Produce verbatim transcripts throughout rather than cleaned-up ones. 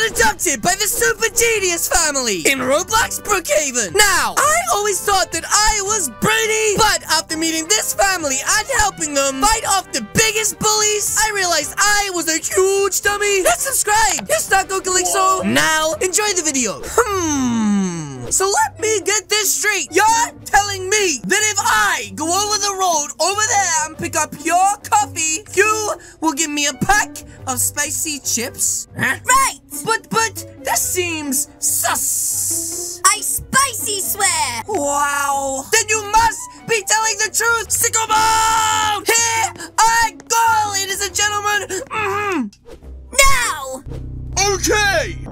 and adopted by the super genius family in Roblox Brookhaven. Now, I always thought that I was pretty, but after meeting this family and helping them fight off the biggest bullies, I realized I was a huge dummy. Hit subscribe. Yes, Taco Calixo. Now, enjoy the video. Hmm. So let me get this straight. You're telling me that if I go over the road over there and pick up your coffee, you will give me a pack of spicy chips? Huh? Right! But, but, this seems sus. I spicy swear! Wow! Then you must be telling the truth, sicko mode! Here I go, ladies and gentlemen! Mm-hmm. Now! Okay!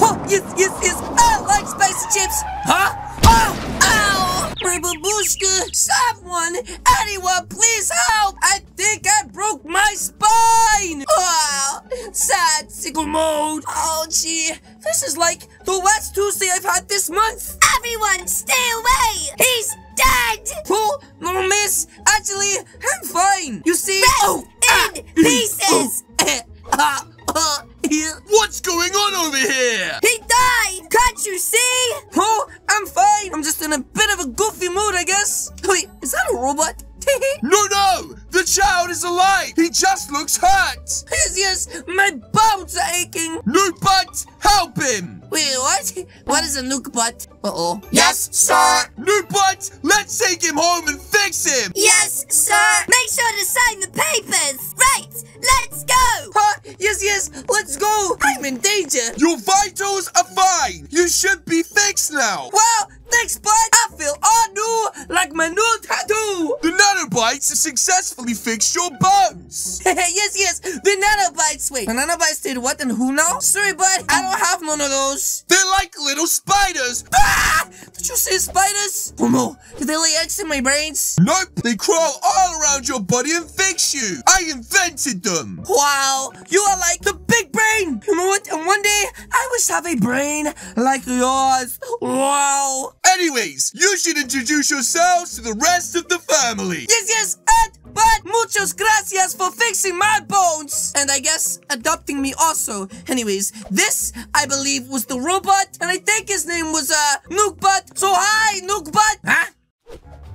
Oh, yes, yes, yes! I like spicy chips! Huh? Oh! Ow! My babushka! Someone! Anyone, please help! I think I broke my spine! Oh, sad sickle mode! Oh, gee! This is like the worst Tuesday I've had this month! Everyone, stay away! He's dead! Oh, no, miss! Actually, I'm fine! You see... Rest oh, in ah, pieces! Oh, ah, ah, ah, what's going on over here? He died! Can't you see? Oh, I'm fine! I'm just in a bit of a goofy mood, I guess! Wait, is that a robot? No, no! The child is alive! He just looks hurt! Yes, yes! My bones are aching! Nuke Butt, help him! Wait, what? What is a Nuke Butt? Uh-oh. Yes, sir! Nuke Butt, let's take him home and fix him! Yes, sir! Make sure to sign the papers! Right! Let's go! Huh? Yes, yes! Let's go! I'm in danger! Your vitals are fine! You should be fixed now! Well, thanks, bud! I feel all new, like my new tattoo! The nanobites have successfully fixed your bones! Yes, yes, the nanobites! Wait, the nanobites did what and who now? Sorry, bud, I don't have none of those. They're like little spiders! Ah! Did you say spiders? Oh no, did they lay eggs in my brains? Nope, they crawl all around your body and fix you! I invented them! Wow, you are like the big brain! You know what, and one day, I wish I have a brain like yours! Wow! Anyways, you should introduce yourselves to the rest of the family. Yes, yes, and, but muchas gracias for fixing my bones. And I guess adopting me also. Anyways, this, I believe, was the robot. And I think his name was, uh, Nuke Butt. So, hi, Nuke Butt. Huh?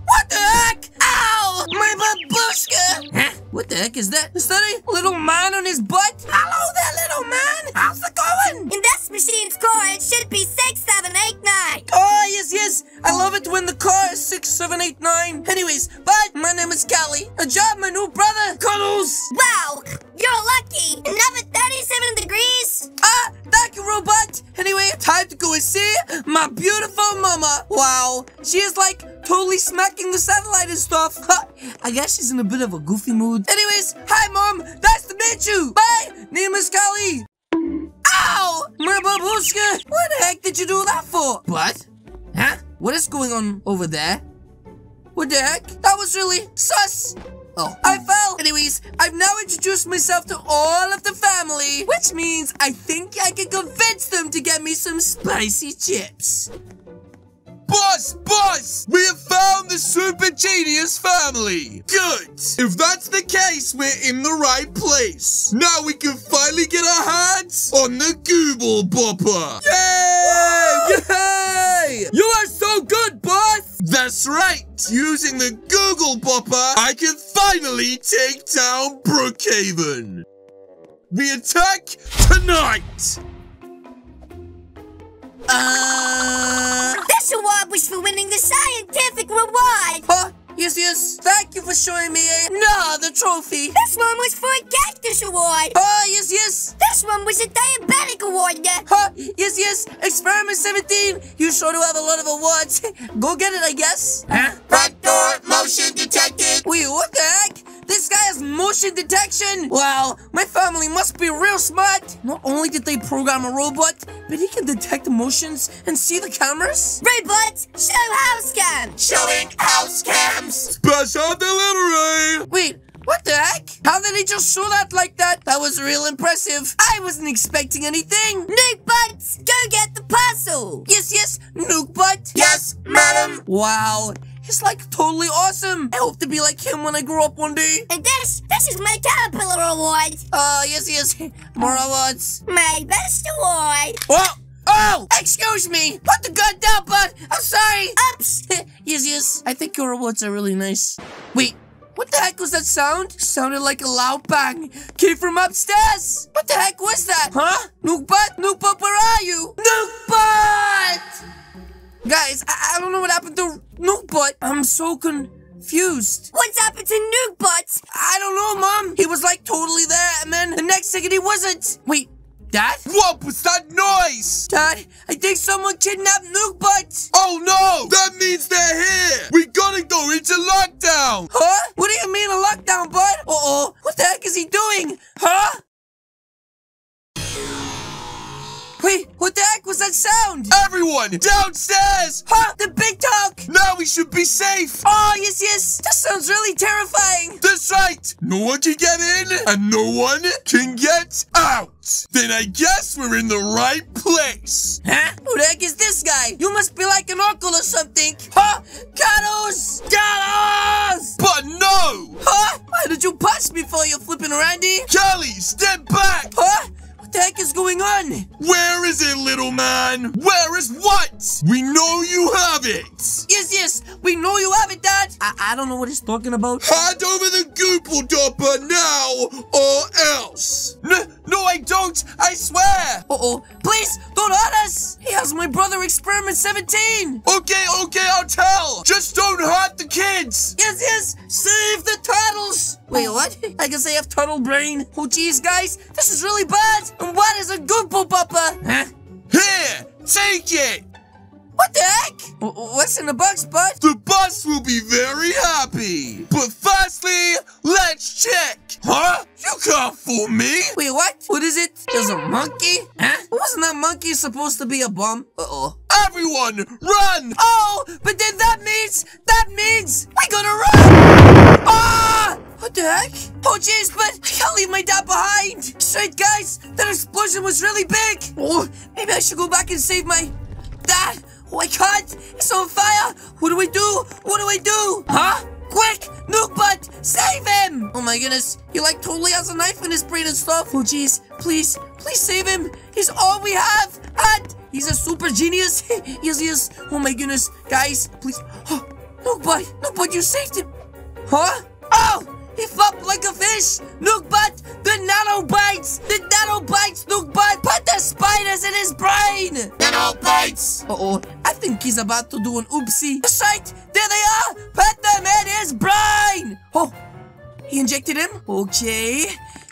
What the heck? Ow! My babushka! Huh? What the heck is that? Is that a little man on his butt? Hello there, little man! How's it going? In this machine's core, it should be six seven eight nine! Oh, yes, yes! I love it when the car is six seven eight nine! Anyways, but my name is Callie. A job, my new brother, Cuddles! Wow! You're lucky! Another thirty-seven degrees? Ah! Thank you, robot! Anyway, time to go and see my beautiful mama! Wow! She is like totally smacking the satellite and stuff! Huh. I guess she's in a bit of a goofy mood. Anyways, hi mom! Nice to meet you! Bye! Name is Callie! Ow! My babushka! What the heck did you do that for? What? Huh? What is going on over there? What the heck? That was really sus! Oh, I fell! Anyways, I've now introduced myself to all of the family, which means I think I can convince them to get me some spicy chips. Boss! Boss! We have found the super genius family! Good! If that's the case, we're in the right place. Now we can finally get our hands on the Goople Bopper! Yay! Yay! You are so good, boss! That's right! Using the Goople Bopper, I can finally take down Brookhaven! The attack tonight! Uh... This award was for winning the scientific reward! Huh? Yes, yes. Thank you for showing me another trophy. This one was for a cactus award. Oh, yes, yes. This one was a diabetic award. Huh? Yes, yes. Experiment seventeen. You sure do have a lot of awards. Go get it, I guess. Huh? Front door motion detected. Wait, what the heck? This guy has motion detection! Wow, my family must be real smart! Not only did they program a robot, but he can detect emotions and see the cameras? Robots, show house cam! Showing house cams! Special delivery! Wait, what the heck? How did he just show that like that? That was real impressive. I wasn't expecting anything! Nuke Butt, go get the parcel! Yes, yes, Nuke Butt! Yes, madam! Wow! He's like totally awesome. I hope to be like him when I grow up one day. And this, this is my Caterpillar award. Oh, uh, yes, yes. More awards. My best award. Oh, oh, excuse me. Put the gun down, bud. I'm sorry. Oops. Yes, yes. I think your awards are really nice. Wait. What the heck was that sound? Sounded like a loud bang. Came from upstairs. What the heck was that? Huh? Nookebot? Nookebot, where are you? Nookebot! Guys, I, I don't know what happened to Nookebot. I'm so confused. What's happened to Nookebot? I don't know, Mom. He was like totally there, and then the next second he wasn't. Wait, Dad? What was that noise? Dad, I think someone kidnapped Nookebot. Oh no! That means they're here. We gotta go into lockdown. Huh? What do you mean a lockdown, bud? Uh-oh. What the heck is he doing? Huh? Wait, what the heck was that sound? Everyone, downstairs! Huh? The big talk! Now we should be safe! Oh, yes, yes! That sounds really terrifying! That's right! No one can get in, and no one can get out! Then I guess we're in the right place! Huh? Who the heck is this guy? You must be like an uncle or something! Huh? Gatos! Gatos! But no! Huh? Why did you punch me for, you flipping Randy? Kelly, step back! Huh? What the heck is going on? Where is it, little man? Where is what? We know you have it. Yes, yes, we know you have it, Dad. I, I don't know what he's talking about. Hand over the Goopledopper now or else. N no, I don't. I swear. Uh-oh. Please, don't hurt us. He has my brother Experiment seventeen. Okay, okay, I'll tell. Just don't hurt the kids. Yes, yes, save the turtles. Wait, what? I guess I have turtle brain. Oh, geez, guys, this is really bad. And what is a Goople Bopper? Huh? Here, take it! What the heck? What's in the box, bud? The bus will be very happy. But firstly, let's check. Huh? You can't fool me. Wait, what? What is it? There's a monkey? Huh? Wasn't that monkey supposed to be a bum? Uh-oh. Everyone, run! Oh, but then that means, that means we gotta run! Ah! What the heck? Oh, jeez, but I can't leave my dad behind. Straight, guys, that explosion was really big. Oh, maybe I should go back and save my dad. Oh, I can't. It's on fire. What do we do? What do I do? Huh? Quick, Nookebot, save him. Oh, my goodness. He, like, totally has a knife in his brain and stuff. Oh, jeez, please, please save him. He's all we have. And he's a super genius. Yes, yes. Oh, my goodness. Guys, please. Oh, Nookebot, Nookebot, you saved him. Huh? Oh! He flopped like a fish! Nookebot! The nanobites! The nanobites, Nookebot! Put the spiders in his brain! Nanobites! Uh-oh, I think he's about to do an oopsie. That's right! There they are! Put them in his brain! Oh, he injected him? Okay.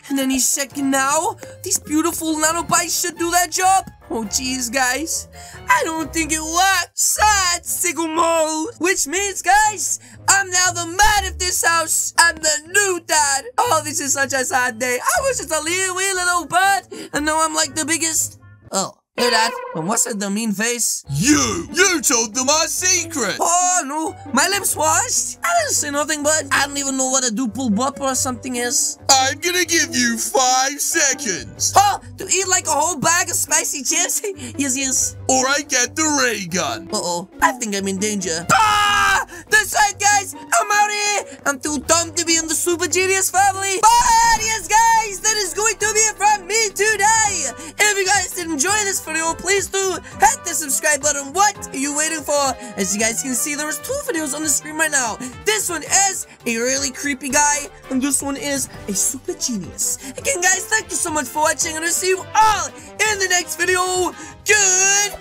And then he's checking now. These beautiful nanobites should do their job. Oh, jeez, guys. I don't think it worked. Sad single mode. Which means, guys, I'm now the man of this house. I'm the new dad. Oh, this is such a sad day. I was just a little, wee little bird. And now I'm like the biggest. Oh, hey, Dad. And what's that, the mean face? You. You told them our secret. Oh, no. My lips washed. I didn't say nothing, but I don't even know what a Goople Bopper or something is. I'm gonna give you five seconds. Huh? To eat like a whole bag of spicy chips? Yes, yes. Or I get the ray gun. Uh-oh. I think I'm in danger. Ah! That's right, guys. I'm out of here. I'm too dumb to be in the super genius family. But yes, guys, that is going to be it from me today. If you guys did enjoy this video, please do hit the subscribe button. What are you waiting for? As you guys can see, there was two videos on the screen right now. This one is a really creepy guy, and this one is a super genius. Again, guys, thank you so much for watching, and I'll see you all in the next video. Good